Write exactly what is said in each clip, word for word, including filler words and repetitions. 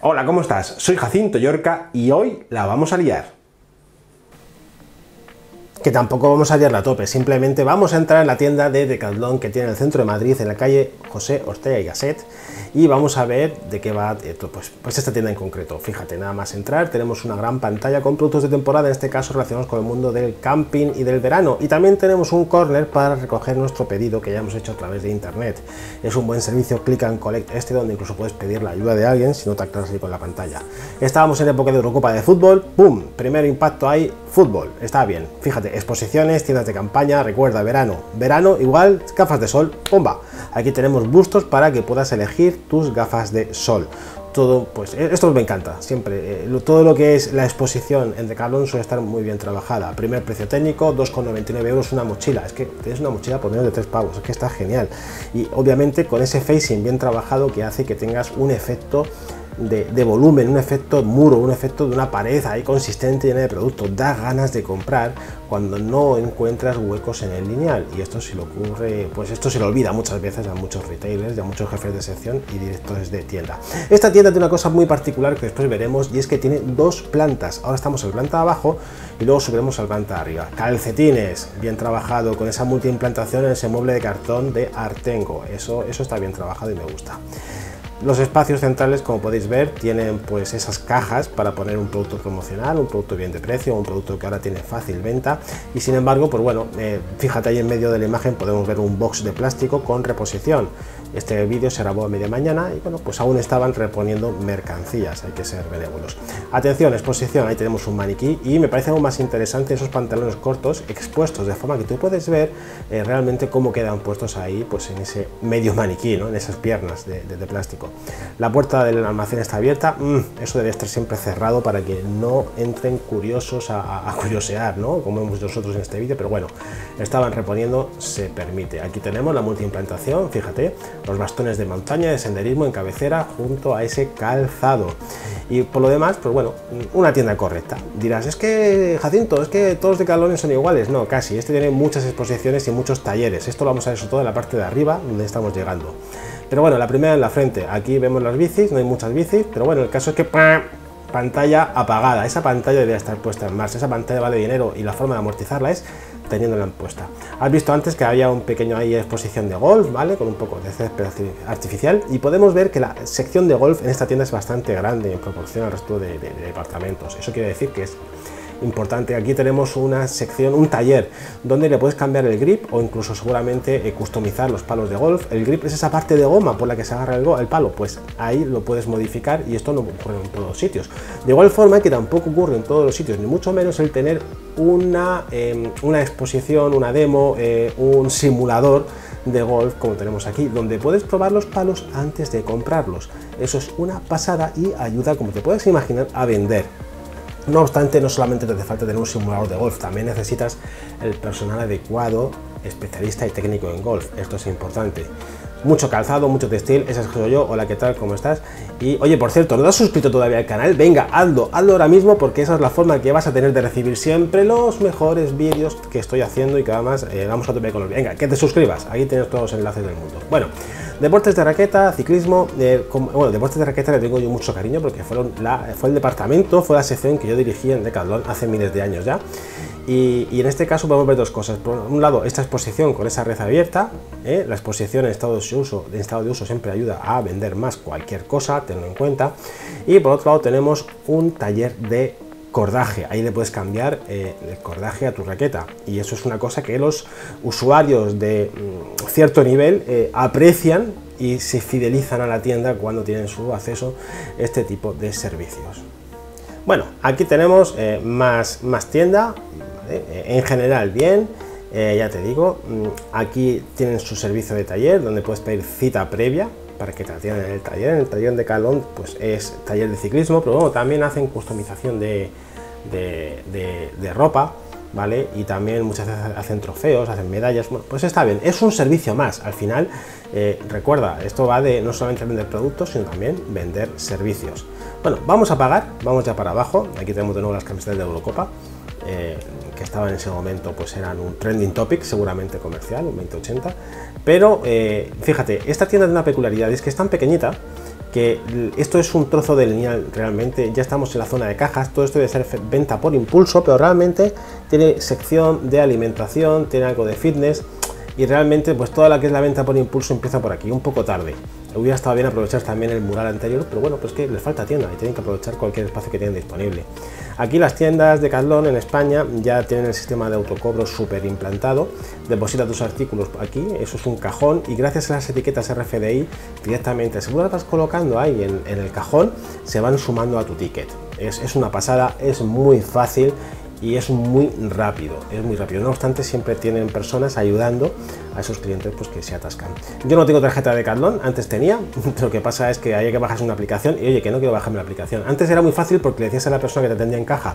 Hola, ¿cómo estás? Soy Jacinto Llorca y hoy la vamos a liar. Que tampoco vamos a liarla a tope, simplemente vamos a entrar en la tienda de Decathlon que tiene en el centro de Madrid, en la calle José Ortega y Gasset, y vamos a ver de qué va esto, pues, pues esta tienda en concreto. Fíjate, nada más entrar tenemos una gran pantalla con productos de temporada, en este caso relacionados con el mundo del camping y del verano, y también tenemos un corner para recoger nuestro pedido que ya hemos hecho a través de internet. Es un buen servicio click and collect este, donde incluso puedes pedir la ayuda de alguien si no te aclaras ahí con la pantalla. Estábamos en época de Eurocopa de fútbol, ¡pum! Primer impacto hay fútbol, está bien, fíjate. Exposiciones, tiendas de campaña, recuerda, verano, verano igual, gafas de sol, bomba. Aquí tenemos bustos para que puedas elegir tus gafas de sol. Todo, pues esto me encanta, siempre, eh, todo lo que es la exposición en Decathlon suele estar muy bien trabajada. Primer precio técnico, dos con noventa y nueve euros una mochila, es que tienes una mochila por menos de tres pavos, es que está genial. Y obviamente con ese facing bien trabajado que hace que tengas un efecto De, de volumen, un efecto muro, un efecto de una pared ahí consistente, llena de productos. Da ganas de comprar cuando no encuentras huecos en el lineal, y esto se le ocurre, pues esto se le olvida muchas veces a muchos retailers, a muchos jefes de sección y directores de tienda. Esta tienda tiene una cosa muy particular que después veremos, y es que tiene dos plantas. Ahora estamos en planta abajo y luego subiremos al planta arriba. Calcetines, bien trabajado, con esa multiimplantación en ese mueble de cartón de Artengo, eso, eso está bien trabajado y me gusta. Los espacios centrales, como podéis ver, tienen pues esas cajas para poner un producto promocional, un producto bien de precio, un producto que ahora tiene fácil venta. Y sin embargo, pues bueno, eh, fíjate ahí en medio de la imagen podemos ver un box de plástico con reposición. Este vídeo se grabó a media mañana y bueno, pues aún estaban reponiendo mercancías, hay que ser benévolos. Atención, exposición, ahí tenemos un maniquí, y me parece aún más interesante esos pantalones cortos expuestos de forma que tú puedes ver eh, realmente cómo quedan puestos ahí, pues en ese medio maniquí, ¿no? En esas piernas de, de, de plástico. La puerta del almacén está abierta, mm, eso debe estar siempre cerrado para que no entren curiosos a, a curiosear, ¿no? Como hemos nosotros en este vídeo, pero bueno, estaban reponiendo, se permite. Aquí tenemos la multiimplantación, fíjate, los bastones de montaña, de senderismo en cabecera junto a ese calzado. Y por lo demás, pues bueno, una tienda correcta. Dirás, es que Jacinto, es que todos los Decathlon son iguales. No, casi, este tiene muchas exposiciones y muchos talleres. Esto lo vamos a ver sobre todo en la parte de arriba donde estamos llegando. Pero bueno, la primera en la frente, aquí vemos las bicis, no hay muchas bicis, pero bueno, el caso es que ¡pam! Pantalla apagada, esa pantalla debería estar puesta en marcha, esa pantalla vale dinero y la forma de amortizarla es teniéndola en puesta. Has visto antes que había un pequeño ahí exposición de golf, ¿vale? Con un poco de césped artificial, y podemos ver que la sección de golf en esta tienda es bastante grande en proporción al resto de, de, de departamentos, eso quiere decir que es importante. Aquí tenemos una sección, un taller donde le puedes cambiar el grip o incluso seguramente customizar los palos de golf. El grip es esa parte de goma por la que se agarra el, el palo, pues ahí lo puedes modificar, y esto no ocurre en todos los sitios. De igual forma que tampoco ocurre en todos los sitios, ni mucho menos el tener una, eh, una exposición, una demo, eh, un simulador de golf como tenemos aquí, donde puedes probar los palos antes de comprarlos. Eso es una pasada y ayuda, como te puedes imaginar, a vender. No obstante, no solamente te hace falta tener un simulador de golf, también necesitas el personal adecuado, especialista y técnico en golf, esto es importante. Mucho calzado, mucho textil, esa soy yo. Hola, ¿qué tal? ¿Cómo estás? Y oye, por cierto, ¿no te has suscrito todavía al canal? Venga, hazlo, hazlo ahora mismo, porque esa es la forma que vas a tener de recibir siempre los mejores vídeos que estoy haciendo y que además eh, vamos a tope con los... Venga, que te suscribas, aquí tienes todos los enlaces del mundo. Bueno, deportes de raqueta, ciclismo, eh, con... bueno, deportes de raqueta le tengo yo mucho cariño porque fueron la... fue el departamento, fue la sección que yo dirigí en Decathlon hace miles de años ya. Y, y en este caso podemos ver dos cosas. Por un lado, esta exposición con esa red abierta, ¿eh? La exposición en estado de uso, en estado de uso siempre ayuda a vender más cualquier cosa, tenlo en cuenta. Y por otro lado tenemos un taller de cordaje, ahí le puedes cambiar eh, el cordaje a tu raqueta, y eso es una cosa que los usuarios de mm, cierto nivel eh, aprecian y se fidelizan a la tienda cuando tienen su acceso a este tipo de servicios. Bueno, aquí tenemos eh, más, más tienda. En general bien, eh, ya te digo, aquí tienen su servicio de taller donde puedes pedir cita previa para que te atiendan en el taller. En el taller de Decathlon pues es taller de ciclismo, pero bueno, también hacen customización de, de, de, de ropa, ¿vale? Y también muchas veces hacen trofeos, hacen medallas, bueno, pues está bien, es un servicio más, al final, eh, recuerda, esto va de no solamente vender productos, sino también vender servicios. Bueno, vamos a pagar, vamos ya para abajo, aquí tenemos de nuevo las camisetas de Eurocopa, Eh, que estaban en ese momento, pues eran un trending topic seguramente comercial, un veinte ochenta, pero eh, fíjate, esta tienda tiene una peculiaridad, es que es tan pequeñita que esto es un trozo de lineal realmente, ya estamos en la zona de cajas, todo esto debe ser venta por impulso, pero realmente tiene sección de alimentación, tiene algo de fitness y realmente pues toda la que es la venta por impulso empieza por aquí, un poco tarde. Hubiera estado bien aprovechar también el mural anterior, pero bueno, pues que les falta tienda y tienen que aprovechar cualquier espacio que tienen disponible. Aquí las tiendas de Decathlon en España ya tienen el sistema de autocobro súper implantado, deposita tus artículos aquí, eso es un cajón y gracias a las etiquetas R F I D directamente, según las vas colocando ahí en, en el cajón, se van sumando a tu ticket. Es, es una pasada, es muy fácil y es muy rápido, es muy rápido. No obstante, siempre tienen personas ayudando a esos clientes pues, que se atascan. Yo no tengo tarjeta de Decathlon, antes tenía, lo que pasa es que hay que bajarse una aplicación y oye, que no quiero bajarme la aplicación. Antes era muy fácil porque le decías a la persona que te atendía en caja,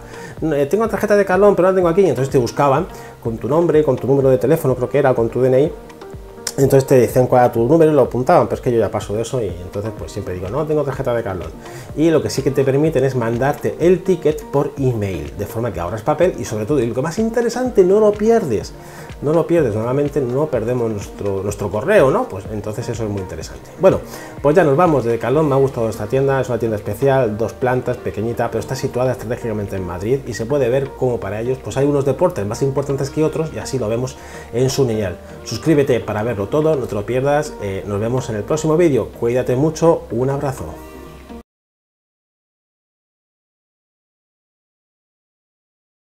tengo tarjeta de Decathlon pero no la tengo aquí, y entonces te buscaban con tu nombre, con tu número de teléfono creo que era, con tu D N I. Entonces te dicen cuál era tu número y lo apuntaban, pero es que yo ya paso de eso y entonces pues siempre digo, no tengo tarjeta de Decathlon. Y lo que sí que te permiten es mandarte el ticket por email, de forma que ahorras papel y sobre todo, y lo que más interesante, no lo pierdes. No lo pierdes, normalmente no perdemos nuestro, nuestro correo, ¿no? Pues entonces eso es muy interesante. Bueno, pues ya nos vamos de Decathlon, me ha gustado esta tienda, es una tienda especial, dos plantas, pequeñita, pero está situada estratégicamente en Madrid y se puede ver cómo para ellos pues hay unos deportes más importantes que otros y así lo vemos en su lineal. Suscríbete para verlo todo, no te lo pierdas, eh, nos vemos en el próximo vídeo, cuídate mucho, un abrazo.